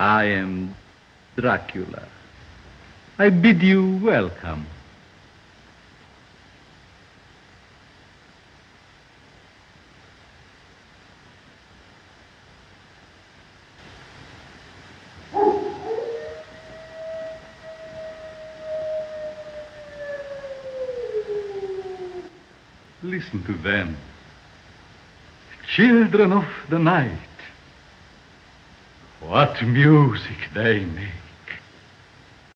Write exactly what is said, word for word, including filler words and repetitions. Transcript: I am Dracula. I bid you welcome. Listen to them, children of the night. What music they make.